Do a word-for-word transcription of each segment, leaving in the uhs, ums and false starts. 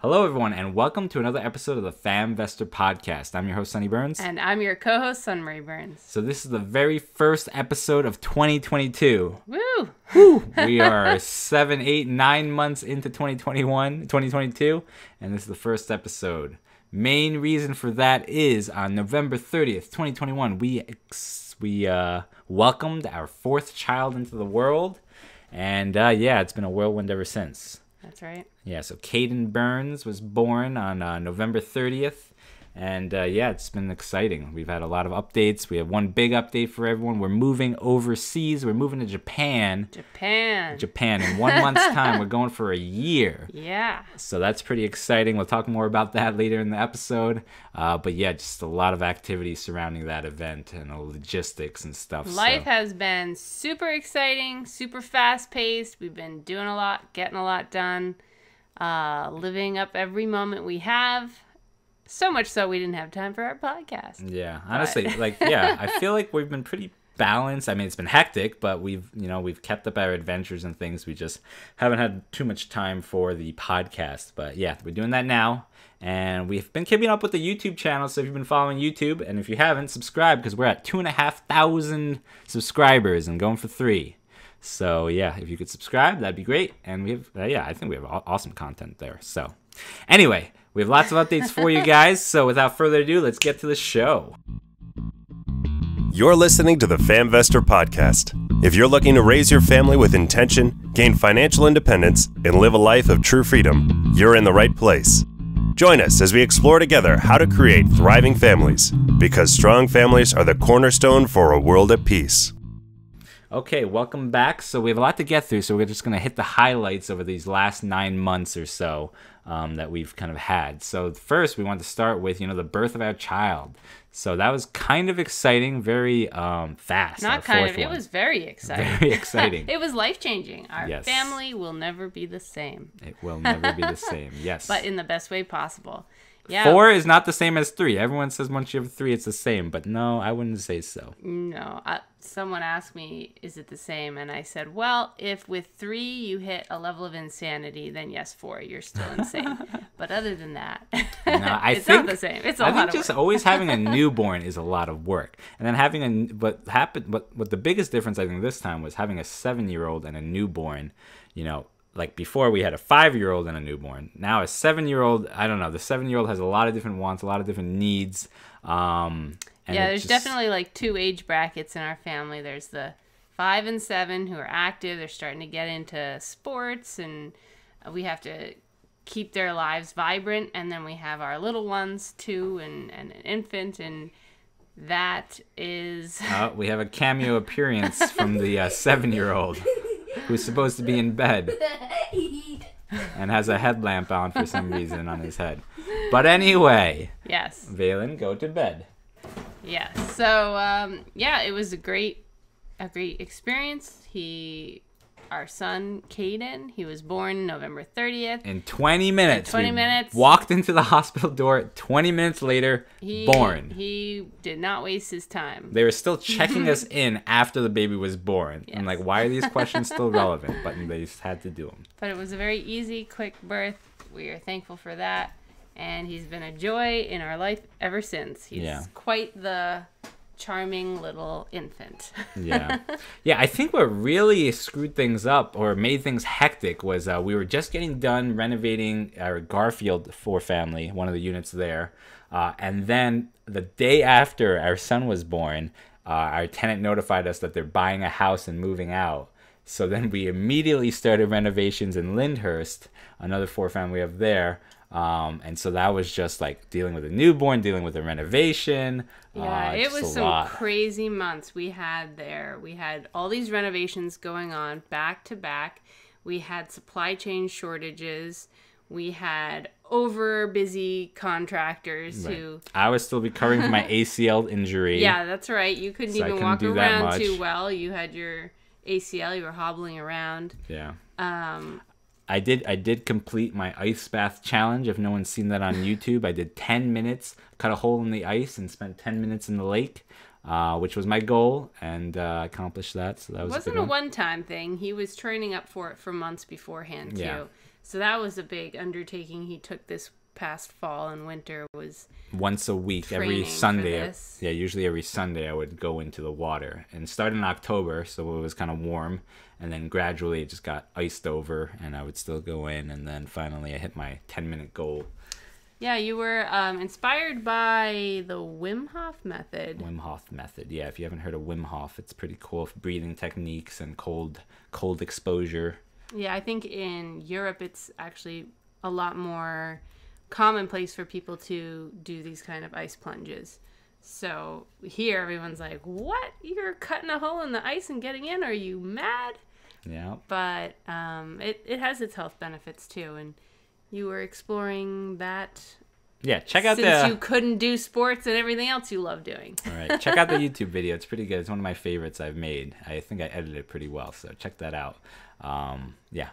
Hello, everyone, and welcome to another episode of the FamVestor Podcast. I'm your host, Sunny Burns. And I'm your co-host, Sun-Marie Burns. So this is the very first episode of twenty twenty-two. Woo! Woo! We are seven, eight, nine months into twenty twenty-one, twenty twenty-two, and this is the first episode. Main reason for that is on November thirtieth, twenty twenty-one, we, ex we uh, welcomed our fourth child into the world. And, uh, yeah, it's been a whirlwind ever since. That's right. Yeah, so Kaiden Burns was born on uh, November thirtieth, and uh, yeah, it's been exciting. We've had a lot of updates. We have one big update for everyone. We're moving overseas. We're moving to Japan. Japan. Japan. In one month's time, we're going for a year. Yeah. So that's pretty exciting. We'll talk more about that later in the episode. Uh, but yeah, just a lot of activity surrounding that event and uh, logistics and stuff. Life so. has been super exciting, super fast-paced. We've been doing a lot, getting a lot done, uh, living up every moment we have. So much so we didn't have time for our podcast. Yeah, honestly, but... like, yeah, I feel like we've been pretty balanced. I mean, it's been hectic, but we've, you know, we've kept up our adventures and things. We just haven't had too much time for the podcast. But yeah, we're doing that now. And we've been keeping up with the YouTube channel. So if you've been following YouTube, and if you haven't, subscribe, because we're at two and a half thousand subscribers and going for three. So yeah, if you could subscribe, that'd be great. And we have, uh, yeah, I think we have awesome content there. So anyway. We have lots of updates for you guys, so without further ado, let's get to the show. You're listening to the FamVestor Podcast. If you're looking to raise your family with intention, gain financial independence, and live a life of true freedom, you're in the right place. Join us as we explore together how to create thriving families, because strong families are the cornerstone for a world at peace. Okay, welcome back. So we have a lot to get through, so we're just going to hit the highlights over these last nine months or so um, that we've kind of had. So first, we want to start with, you know, the birth of our child. So that was kind of exciting, very um, fast. Not kind of, it was very exciting. Very exciting. It was life-changing. Our yes. family will never be the same. It will never be the same, yes. But in the best way possible. Yeah. Four is not the same as three. Everyone says once you have three, it's the same. But no, I wouldn't say so. No. I, someone asked me, is it the same? And I said, well, if with three you hit a level of insanity, then yes, four, you're still insane. But other than that, no, I it's think, not the same. It's a I lot think of just work. Always having a newborn is a lot of work. And then having a, what happened, what, what the biggest difference I think this time was having a seven-year-old and a newborn, you know, like before we had a five-year-old and a newborn. Now a seven-year-old, I don't know, the seven-year-old has a lot of different wants, a lot of different needs. Um, and yeah, there's just... definitely like two age brackets in our family. There's the five and seven who are active. They're starting to get into sports, and we have to keep their lives vibrant. And then we have our little ones, two and, and an infant, and... that is... Uh, we have a cameo appearance from the uh, seven-year-old who's supposed to be in bed and has a headlamp on for some reason on his head. But anyway... Yes. Valen, go to bed. Yes. Yeah, so, um, yeah, it was a great, a great experience. He... Our son, Kaiden, he was born November thirtieth. In twenty minutes. In twenty minutes. Walked into the hospital door. twenty minutes later, he, born. He did not waste his time. They were still checking us in after the baby was born. Yes. I'm like, why are these questions still relevant? But they just had to do them. But it was a very easy, quick birth. We are thankful for that. And he's been a joy in our life ever since. He's yeah. quite the... charming little infant. yeah. Yeah, I think what really screwed things up or made things hectic was uh, we were just getting done renovating our Garfield four family, one of the units there. Uh, and then the day after our son was born, uh, our tenant notified us that they're buying a house and moving out. So then we immediately started renovations in Lyndhurst, another four family we have there. Um, and so that was just like dealing with a newborn, dealing with a renovation. Yeah, uh, it was some lot. crazy months we had there. We had all these renovations going on back to back. We had supply chain shortages. We had over busy contractors right. who... I was still recovering from my A C L injury. Yeah, that's right. You couldn't so even walk around too well. You had your A C L. You were hobbling around. Yeah. Um... I did I did complete my ice bath challenge. If no one's seen that on YouTube, I did ten minutes, cut a hole in the ice, and spent ten minutes in the lake, uh, which was my goal, and uh, accomplished that. So that was it wasn't a, a one-time thing. He was training up for it for months beforehand, too. Yeah. So that was a big undertaking he took this past fall and winter, was once a week, every Sunday. Yeah, usually every Sunday I would go into the water, and started in October, so it was kind of warm, and then gradually it just got iced over, and I would still go in, and then finally I hit my ten minute goal. Yeah, you were um, inspired by the Wim Hof method. Wim Hof method, yeah. If you haven't heard of Wim Hof, it's pretty cool for breathing techniques and cold, cold exposure. Yeah, I think in Europe it's actually a lot more commonplace for people to do these kind of ice plunges. So here everyone's like, what? You're cutting a hole in the ice and getting in? Are you mad? Yeah. But um, it, it has its health benefits too, and you were exploring that. Yeah, check out since the... Since you couldn't do sports and everything else you love doing. All right, check out the YouTube video. It's pretty good. It's one of my favorites I've made. I think I edited it pretty well, so check that out. Um, yeah.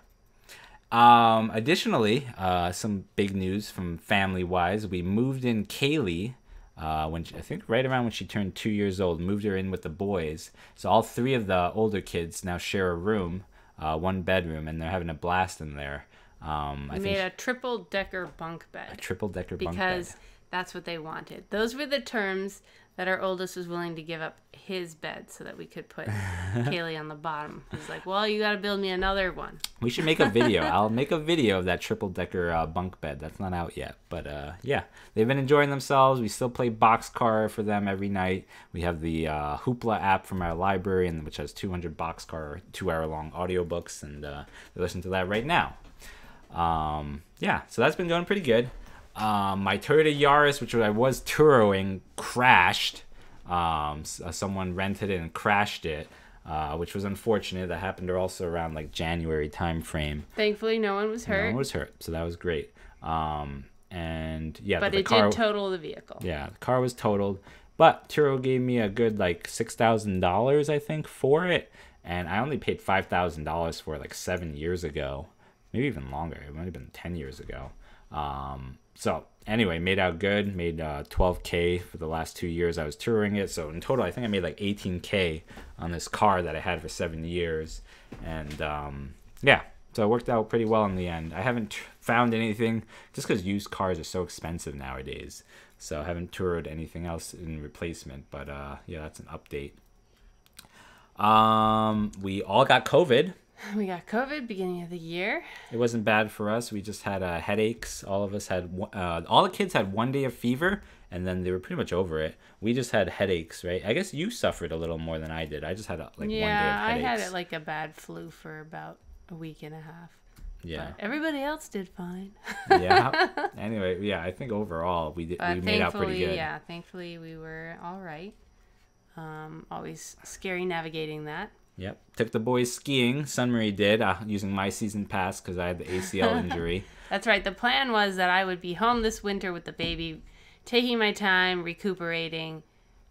Um, additionally, uh, some big news from family-wise. We moved in Kaylee, uh, when she, I think right around when she turned two years old, moved her in with the boys. So all three of the older kids now share a room, uh, one bedroom, and they're having a blast in there. Um, I made a triple-decker bunk bed. A triple-decker bunk bed. Because that's what they wanted. Those were the terms that our oldest was willing to give up his bed so that we could put Kaylee on the bottom. He's like, well, you got to build me another one. We should make a video. I'll make a video of that triple-decker uh, bunk bed. That's not out yet. But, uh, yeah, they've been enjoying themselves. We still play Boxcar for them every night. We have the uh, Hoopla app from our library, and which has two hundred Boxcar two hour long audiobooks, and uh, they listen to that right now. Um, yeah, so that's been going pretty good. Um, my Toyota Yaris, which I was Turoing, crashed. Um, someone rented it and crashed it, uh, which was unfortunate. That happened also around like January time frame. Thankfully, no one was hurt. No one was hurt, so that was great. Um, and yeah, but the, the it car, did total the vehicle. Yeah, the car was totaled, but Turo gave me a good like six thousand dollars, I think, for it, and I only paid five thousand dollars for it like seven years ago. Maybe even longer. It might have been ten years ago. Um, so anyway, made out good, made uh, twelve K for the last two years I was touring it. So in total, I think I made like eighteen K on this car that I had for seven years. And um, yeah, so it worked out pretty well in the end. I haven't found anything just because used cars are so expensive nowadays. So I haven't toured anything else in replacement. But uh, yeah, that's an update. Um, we all got COVID. We got COVID beginning of the year. It wasn't bad for us. We just had uh, headaches. All of us had, uh, all the kids had one day of fever, and then they were pretty much over it. We just had headaches, right? I guess you suffered a little more than I did. I just had a, like yeah, one day of headaches. Yeah, I had it like a bad flu for about a week and a half. Yeah. But everybody else did fine. Yeah. Anyway, yeah, I think overall we did. But we made out pretty good. Yeah, thankfully we were all right. Um, always scary navigating that. Yep. Took the boys skiing. Sun-Marie did, uh, using my season pass because I had the A C L injury. That's right. The plan was that I would be home this winter with the baby, taking my time, recuperating.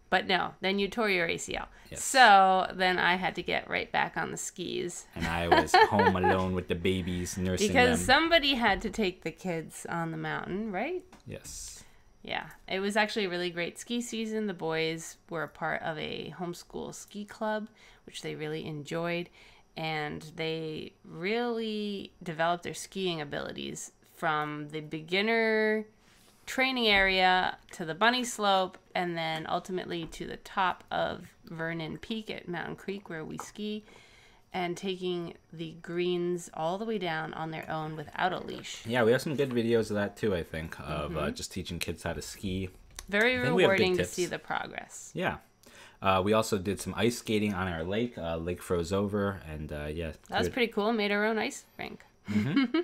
But no, then you tore your A C L. Yes. So then I had to get right back on the skis. And I was home alone with the babies, nursing because them. Because somebody had to take the kids on the mountain, right? Yes. Yeah. It was actually a really great ski season. The boys were a part of a homeschool ski club, which they really enjoyed, and they really developed their skiing abilities from the beginner training area to the bunny slope, and then ultimately to the top of Vernon Peak at Mountain Creek where we ski, and taking the greens all the way down on their own without a leash. Yeah, we have some good videos of that too, I think, of mm-hmm. uh, just teaching kids how to ski. Very rewarding to see the progress. Yeah. Uh, we also did some ice skating on our lake. Uh, lake froze over, and uh, yeah. That was pretty cool. Made our own ice rink. Mm-hmm.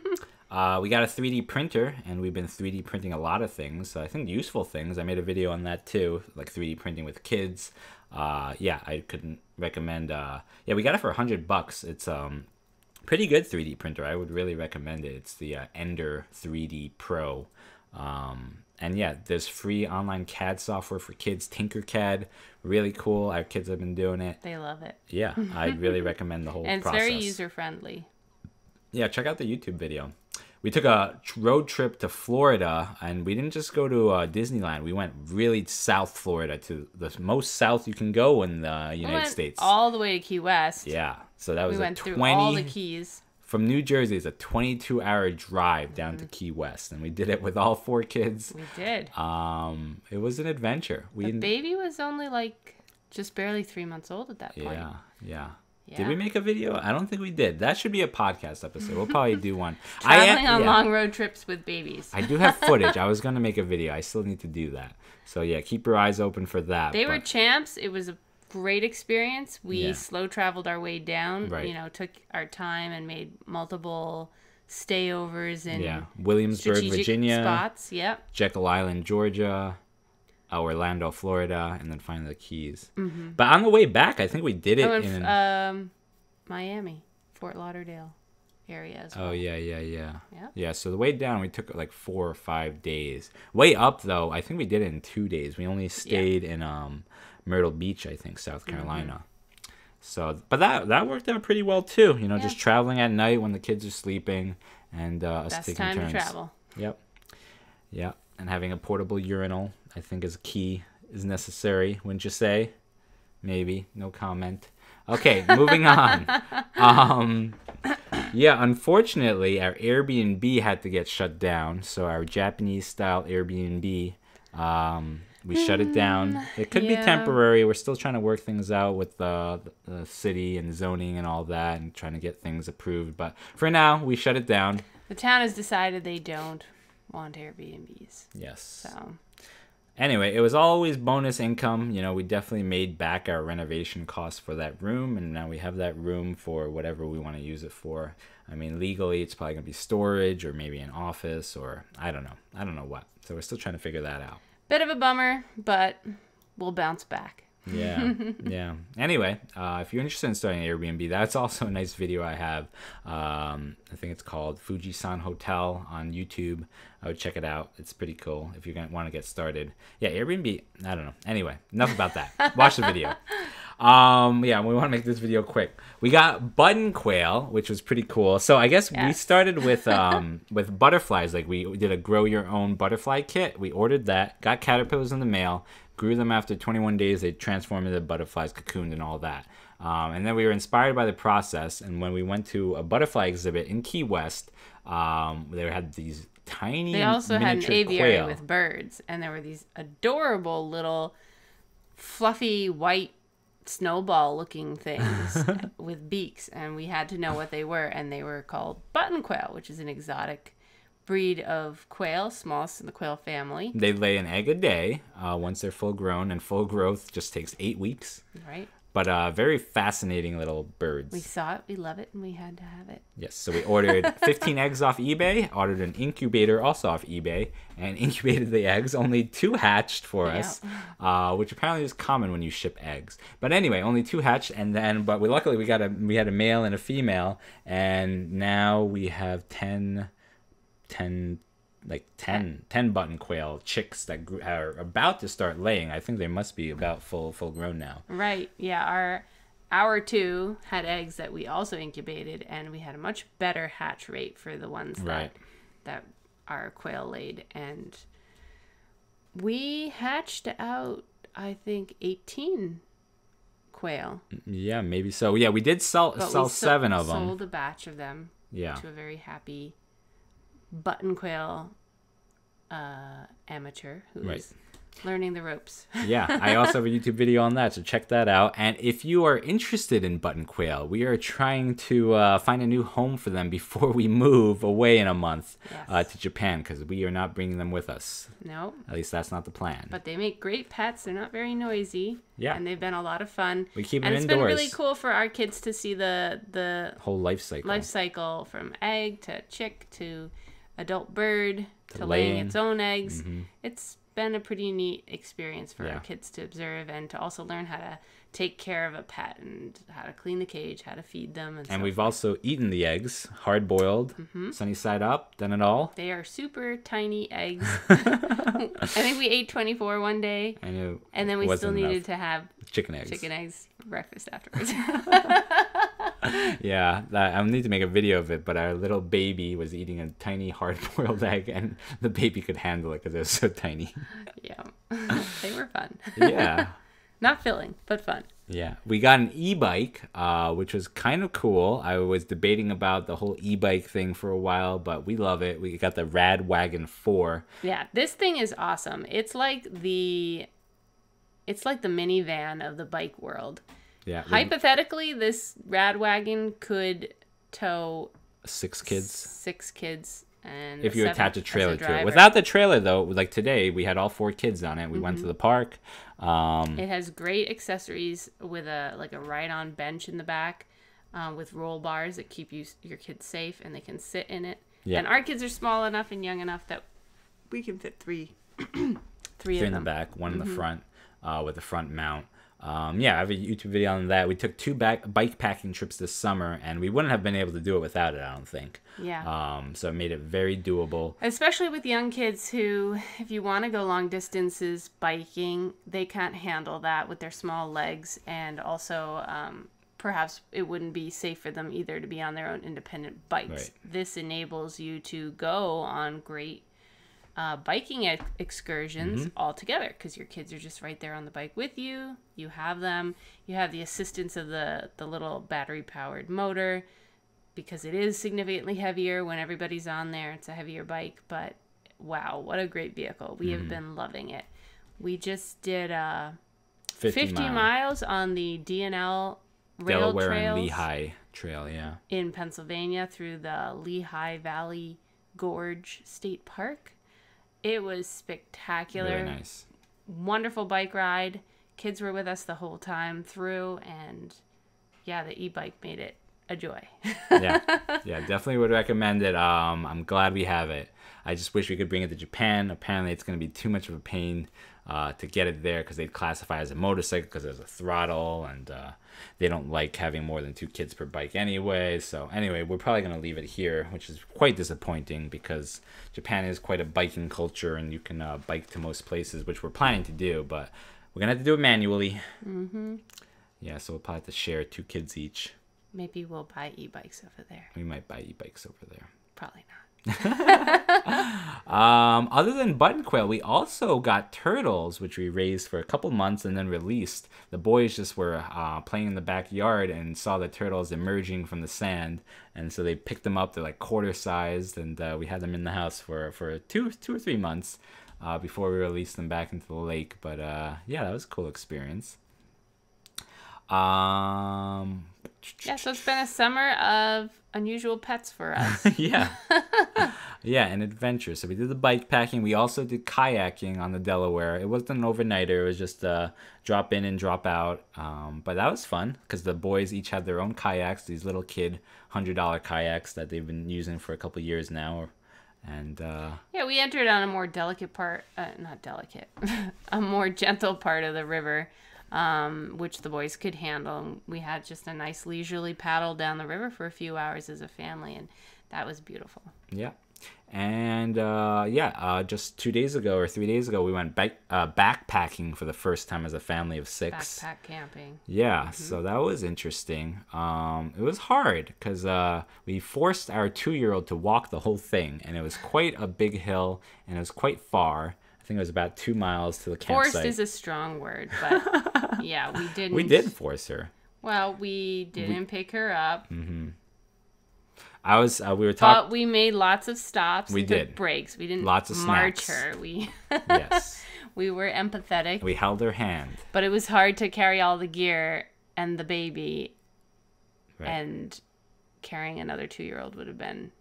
uh, we got a three D printer, and we've been three D printing a lot of things. So I think useful things. I made a video on that too, like three D printing with kids. Uh, yeah, I couldn't recommend. Uh, yeah, we got it for a hundred bucks. It's um, pretty good three D printer. I would really recommend it. It's the uh, Ender three D Pro. Um, and yeah, there's free online C A D software for kids, tinkercad. Really cool. Our kids have been doing it. They love it. Yeah, I really recommend the whole and it's process. Very user-friendly. Yeah, check out the YouTube video. We took a road trip to Florida, and we didn't just go to uh, Disneyland. We went really south Florida, to the most south you can go in the United we went States. All the way to Key West. Yeah, so that was we a went twenty through all the keys. From New Jersey is a twenty-two hour drive down mm-hmm. to Key West, and we did it with all four kids. We did. Um, it was an adventure. We the baby was only like just barely three months old at that point. Yeah, yeah. Yeah. Did we make a video? I don't think we did. That should be a podcast episode. We'll probably do one. Traveling I am, on yeah. long road trips with babies. I do have footage. I was going to make a video. I still need to do that. So, yeah, keep your eyes open for that. They but... were champs. It was a great experience. We yeah. slow traveled our way down, right. you know, took our time and made multiple stayovers in yeah. Williamsburg, Virginia, spots. Yep. Jekyll Island, Georgia. Orlando, Florida, and then finally the Keys. Mm-hmm. But on the way back, I think we did it oh, in, in um, Miami, Fort Lauderdale area as well. Oh, yeah, yeah, yeah. Yeah. Yeah, so the way down, we took like four or five days. Way up, though, I think we did it in two days. We only stayed yeah. in um, Myrtle Beach, I think, South Carolina. Mm-hmm. So, but that that worked out pretty well, too. You know, yeah. just traveling at night when the kids are sleeping and uh, us taking turns. Best time to travel. Yep. Yep. And having a portable urinal, I think, is key, is necessary, wouldn't you say? Maybe. No comment. Okay, moving on. Um, yeah, unfortunately, our Airbnb had to get shut down. So our Japanese-style Airbnb, um, we mm, shut it down. It could yeah. be temporary. We're still trying to work things out with the, the city and zoning and all that and trying to get things approved. But for now, we shut it down. The town has decided they don't want Airbnbs. Yes. So... Anyway, it was always bonus income. You know, we definitely made back our renovation costs for that room, and now we have that room for whatever we want to use it for. I mean, legally, it's probably going to be storage or maybe an office or I don't know. I don't know what. So we're still trying to figure that out. Bit of a bummer, but we'll bounce back. Yeah, yeah. Anyway, uh, if you're interested in starting Airbnb, that's also a nice video I have. Um, I think it's called Fujisan Hotel on YouTube. I would check it out. It's pretty cool if you want to get started. Yeah, Airbnb, I don't know. Anyway, enough about that. Watch the video. Um, yeah, we want to make this video quick. We got Button Quail, which was pretty cool. So I guess yes. we started with um, with butterflies. Like we did a grow your own butterfly kit. We ordered that, got caterpillars in the mail. Grew them after twenty-one days, they transformed into butterflies, cocooned, and all that. Um, and then we were inspired by the process, and when we went to a butterfly exhibit in Key West, um, they had these tiny They also had an aviary quail. With birds, and there were these adorable little fluffy white snowball-looking things with beaks, and we had to know what they were, and they were called button quail, which is an exotic breed of quail, smallest in the quail family. They lay an egg a day uh, once they're full grown, and full growth just takes eight weeks. Right. But uh, very fascinating little birds. We saw it, we love it, and we had to have it. Yes, so we ordered fifteen eggs off eBay, ordered an incubator also off eBay, and incubated the eggs. Only two hatched for yeah. us, uh, which apparently is common when you ship eggs. But anyway, only two hatched, and then but we luckily we got a we had a male and a female, and now we have ten. ten like ten, ten button quail chicks that grew, are about to start laying. I think they must be about full full grown now. Right. Yeah, our our two had eggs that we also incubated, and we had a much better hatch rate for the ones right. that that our quail laid, and we hatched out I think eighteen quail. Yeah, maybe so. Yeah, we did sell but sell we seven sold, of them. Sold a batch of them yeah. to a very happy button quail uh, amateur who's right. learning the ropes. Yeah, I also have a YouTube video on that, so check that out. And if you are interested in button quail, we are trying to uh, find a new home for them before we move away in a month yes. uh, to Japan, because we are not bringing them with us. No. At least that's not the plan. But they make great pets. They're not very noisy. Yeah. And they've been a lot of fun. We keep them and indoors. And it's been really cool for our kids to see the, the whole life cycle. Life cycle from egg to chick to... adult bird to, to laying its own eggs. Mm-hmm. It's been a pretty neat experience for yeah. our kids to observe and to also learn how to take care of a pet and how to clean the cage, how to feed them. And, and we've like. also eaten the eggs, hard boiled, mm-hmm. sunny side up, done it all. They are super tiny eggs. I think we ate twenty-four one day. I knew. And then we still needed enough. to have chicken eggs. Chicken eggs for breakfast afterwards. Yeah, I need to make a video of it, but our little baby was eating a tiny hard-boiled egg, and the baby could handle it because it was so tiny. Yeah, they were fun. Yeah. Not filling, but fun. Yeah, we got an e-bike, uh, which was kind of cool. I was debating about the whole e-bike thing for a while, but we love it. We got the Rad Wagon four. Yeah, this thing is awesome. It's like the, it's like the minivan of the bike world. Yeah. Hypothetically, we, this Rad Wagon could tow six kids. Six kids. And if you attach a trailer to it. Without the trailer, though, like today, we had all four kids on it. We mm-hmm. went to the park. Um, it has great accessories with a like a ride-on bench in the back, uh, with roll bars that keep you your kids safe, and they can sit in it. Yeah. And our kids are small enough and young enough that we can fit three, three, three of in them. the back, one mm-hmm. in the front, uh, with the front mount. Um, yeah, I have a YouTube video on that. We took two back bike packing trips this summer, and we wouldn't have been able to do it without it, I don't think. Yeah. Um, so it made it very doable. Especially with young kids who, if you want to go long distances biking, they can't handle that with their small legs. And also, um, perhaps it wouldn't be safe for them either to be on their own independent bikes. Right. This enables you to go on great Uh, biking ex excursions mm-hmm. all together, because your kids are just right there on the bike with you. You have them. You have the assistance of the, the little battery-powered motor, because it is significantly heavier when everybody's on there. It's a heavier bike, but wow, what a great vehicle. We mm-hmm. have been loving it. We just did uh, fifty miles on the D N L rail Delaware trails and Lehigh Trail, yeah. in Pennsylvania through the Lehigh Valley Gorge State Park. It was spectacular. Really nice. Wonderful bike ride. Kids were with us the whole time through, and yeah, the e-bike made it a joy. Yeah. Yeah, definitely would recommend it. Um, I'm glad we have it. I just wish we could bring it to Japan. Apparently, it's going to be too much of a pain uh, to get it there, because they'd classify it as a motorcycle because there's a throttle, and uh, they don't like having more than two kids per bike anyway. So anyway, we're probably going to leave it here, which is quite disappointing, because Japan is quite a biking culture, and you can uh, bike to most places, which we're planning to do, but we're going to have to do it manually. Mm-hmm. Yeah, so we'll probably have to share two kids each. Maybe we'll buy e-bikes over there. We might buy e-bikes over there. Probably not. um, other than Button Quail, we also got turtles, which we raised for a couple months and then released. The boys just were uh, playing in the backyard and saw the turtles emerging from the sand, and so they picked them up. They're like quarter sized, and uh, we had them in the house for for two two or three months uh, before we released them back into the lake. But uh, yeah, that was a cool experience. Um. Yeah, so it's been a summer of unusual pets for us. Yeah. Yeah, and adventure. So we did the bike packing. We also did kayaking on the Delaware. It wasn't an overnighter. It was just a drop in and drop out. Um, but that was fun, because the boys each had their own kayaks, these little kid one hundred dollar kayaks that they've been using for a couple years now. And uh, yeah, we entered on a more delicate part, uh, not delicate, a more gentle part of the river. Um, which the boys could handle. We had just a nice leisurely paddle down the river for a few hours as a family, and that was beautiful. Yeah. And uh, yeah, uh, just two days ago or three days ago, we went back, uh, backpacking for the first time as a family of six. Backpack camping. Yeah, mm-hmm. So that was interesting. Um, it was hard, because uh, we forced our two-year-old to walk the whole thing, and it was quite a big hill, and it was quite far. I think it was about two miles to the campsite. Forced is a strong word, but yeah, we didn't. We did force her. Well, we didn't we... pick her up. Mm-hmm. I was. Uh, we were talking. But we made lots of stops. We did breaks. We didn't lots of march snacks. her. We yes. We were empathetic. We held her hand. But it was hard to carry all the gear and the baby, right. And carrying another two-year-old would have been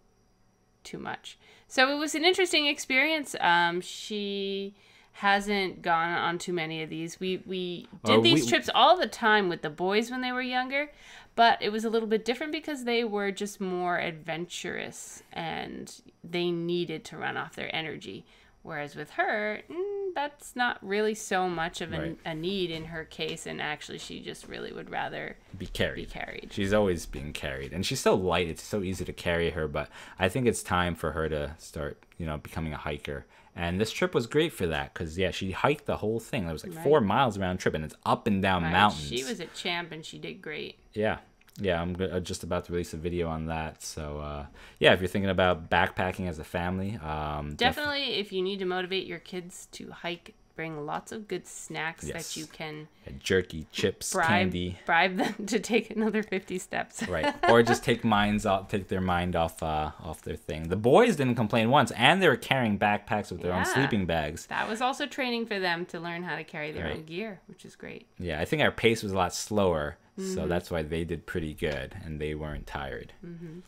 too much. So it was an interesting experience. Um, she hasn't gone on too many of these. We we did uh, these we, trips all the time with the boys when they were younger, but it was a little bit different because they were just more adventurous and they needed to run off their energy. Whereas with her, mm, that's not really so much of a, right. a need in her case, and actually she just really would rather be carried. be carried. She's always being carried, and she's so light, it's so easy to carry her, but I think it's time for her to start, you know, becoming a hiker. And this trip was great for that, because, yeah, she hiked the whole thing. It was like right. four miles round trip, and it's up and down right. mountains. She was a champ, and she did great. Yeah. Yeah, I'm just about to release a video on that. So, uh, yeah, if you're thinking about backpacking as a family. Um, Definitely def if you need to motivate your kids to hike bring lots of good snacks yes. that you can yeah, jerky, chips, bribe, candy. Bribe them to take another fifty steps. Right. Or just take minds off take their mind off uh off their thing. The boys didn't complain once, and they were carrying backpacks with their yeah. own sleeping bags. That was also training for them to learn how to carry their right. own gear, which is great. Yeah, I think our pace was a lot slower, mm-hmm. so that's why they did pretty good and they weren't tired. Mm-hmm.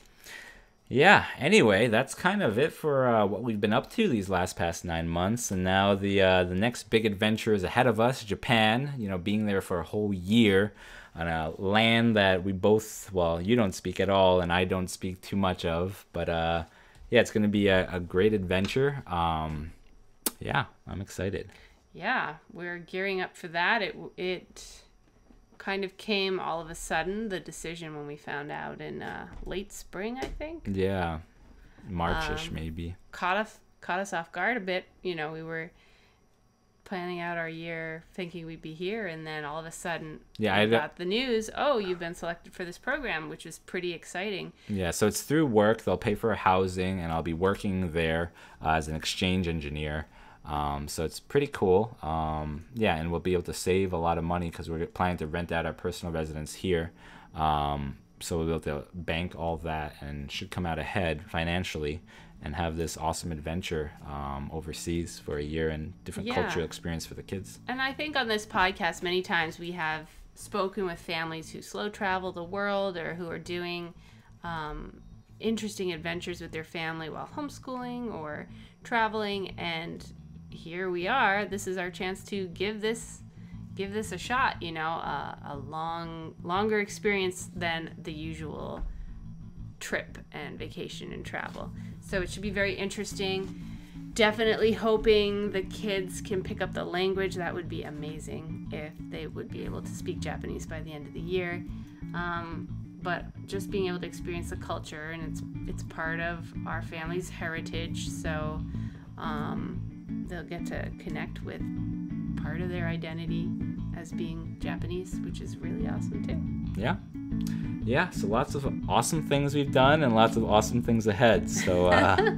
Yeah, anyway, that's kind of it for uh, what we've been up to these last past nine months. And now the uh, the next big adventure is ahead of us, Japan, you know, being there for a whole year on a land that we both, well, you don't speak at all and I don't speak too much of. But uh, yeah, it's going to be a, a great adventure. Um, yeah, I'm excited. Yeah, we're gearing up for that. It, it kind of came all of a sudden, the decision, when we found out in uh late spring, I think. Yeah, Marchish um, maybe. Caught us caught us off guard a bit. You know, we were planning out our year thinking we'd be here, and then all of a sudden yeah, I got the news, oh, you've been selected for this program, which is pretty exciting. Yeah, so it's through work. They'll pay for housing, and I'll be working there uh, as an exchange engineer. Um, so it's pretty cool. Um, yeah, and we'll be able to save a lot of money because we're planning to rent out our personal residence here. Um, so we'll be able to bank all that and should come out ahead financially and have this awesome adventure um, overseas for a year and different yeah. cultural experience for the kids. And I think on this podcast many times we have spoken with families who slow travel the world or who are doing um, interesting adventures with their family while homeschooling or traveling, and here we are. This is our chance to give this give this a shot, you know, uh, a long longer experience than the usual trip and vacation and travel. So it should be very interesting. Definitely hoping the kids can pick up the language. That would be amazing if they would be able to speak Japanese by the end of the year. Um, but just being able to experience the culture, and it's it's part of our family's heritage, so um, they'll get to connect with part of their identity as being Japanese, which is really awesome too. Yeah. Yeah, so lots of awesome things we've done and lots of awesome things ahead. So uh...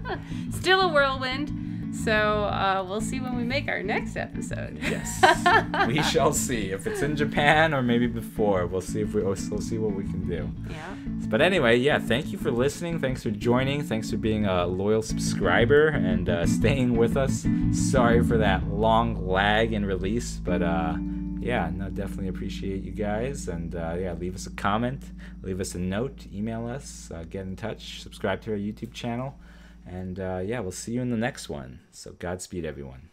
still a whirlwind. So uh, we'll see when we make our next episode. Yes. We shall see. If it's in Japan or maybe before, we'll see if we we'll see what we can do. Yeah. But anyway, yeah, thank you for listening. Thanks for joining. Thanks for being a loyal subscriber and uh, staying with us. Sorry for that long lag in release, but uh, yeah, no, definitely appreciate you guys. And uh, yeah, leave us a comment, leave us a note, email us, uh, get in touch, subscribe to our YouTube channel. And uh, yeah, we'll see you in the next one. So Godspeed, everyone.